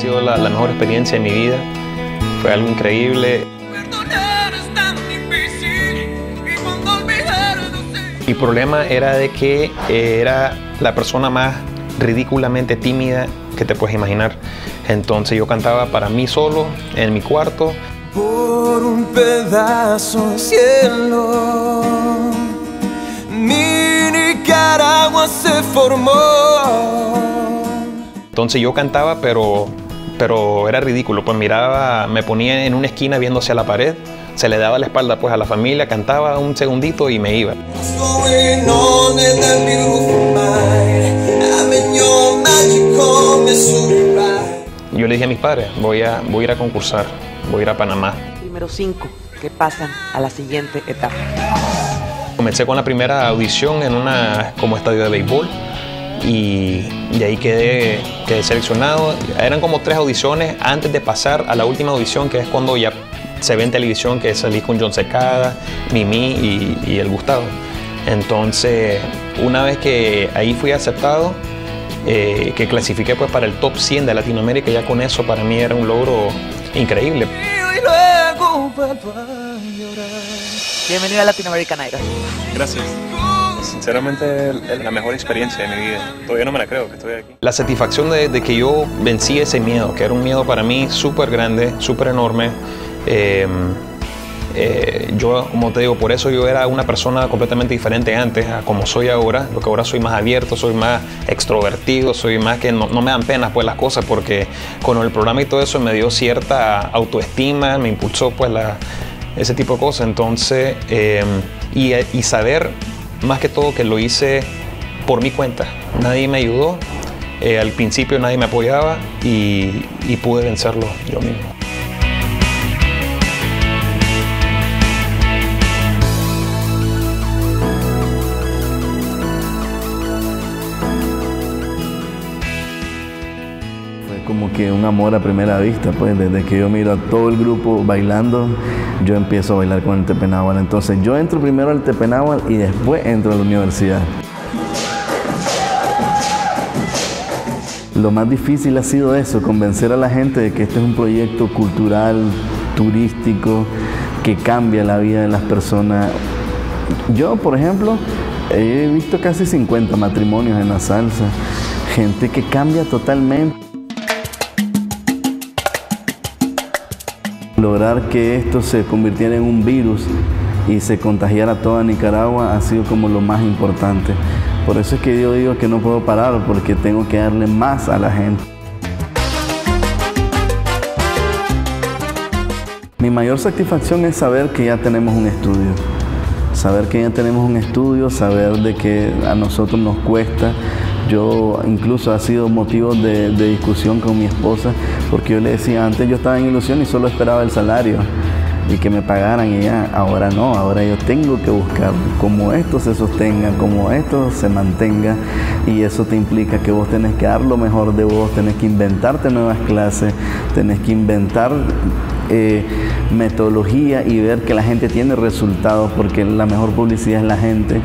sido la mejor experiencia de mi vida. Fue algo increíble. Perdonar es tan difícil y cuando olvidar no sé. Mi problema era de que era la persona más ridículamente tímida que te puedes imaginar. Entonces yo cantaba para mí solo, en mi cuarto. Por un pedazo de cielo, mi Nicaragua se formó. Entonces yo cantaba, pero era ridículo. Pues miraba, me ponía en una esquina viendo hacia la pared, se le daba la espalda pues a la familia, cantaba un segundito y me iba. Yo le dije a mis padres, voy a ir a concursar, voy a ir a Panamá. Primero 5 que pasan a la siguiente etapa. Comencé con la primera audición en como estadio de béisbol y de ahí quedé seleccionado. Eran como 3 audiciones antes de pasar a la última audición, que es cuando ya se ve en televisión, que salí con John Secada, Mimi y El Gustavo. Entonces, una vez que ahí fui aceptado, que clasifiqué pues para el top 100 de Latinoamérica, ya con eso para mí era un logro increíble. Y luego, papá, bienvenido a Latinoamérica, Naira. Gracias. Sinceramente, es la mejor experiencia de mi vida. Todavía no me la creo que estoy aquí. La satisfacción de que yo vencí ese miedo, que era un miedo para mí súper grande, súper enorme. Yo, como te digo, por eso yo era una persona completamente diferente antes a como soy ahora, porque ahora soy más abierto, soy más extrovertido, soy más que no me dan penas pues las cosas, porque con el programa y todo eso me dio cierta autoestima, me impulsó pues ese tipo de cosas. Entonces, y saber más que todo que lo hice por mi cuenta, nadie me ayudó, al principio nadie me apoyaba y pude vencerlo yo mismo. Como que un amor a primera vista, pues desde que yo miro a todo el grupo bailando, yo empiezo a bailar con el Tepenáhual. Entonces yo entro primero al Tepenáhual y después entro a la universidad. Lo más difícil ha sido eso, convencer a la gente de que este es un proyecto cultural, turístico, que cambia la vida de las personas. Yo, por ejemplo, he visto casi 50 matrimonios en la salsa, gente que cambia totalmente. Lograr que esto se convirtiera en un virus y se contagiara toda Nicaragua ha sido como lo más importante. Por eso es que yo digo que no puedo parar, porque tengo que darle más a la gente. Mi mayor satisfacción es saber que ya tenemos un estudio. Saber que ya tenemos un estudio, saber de que a nosotros nos cuesta. Yo incluso ha sido motivo de discusión con mi esposa, porque yo le decía, antes yo estaba en ilusión y solo esperaba el salario y que me pagaran, y ya, ahora no, ahora yo tengo que buscar cómo esto se sostenga, cómo esto se mantenga, y eso te implica que vos tenés que dar lo mejor de vos, tenés que inventarte nuevas clases, tenés que inventar metodología y ver que la gente tiene resultados, porque la mejor publicidad es la gente.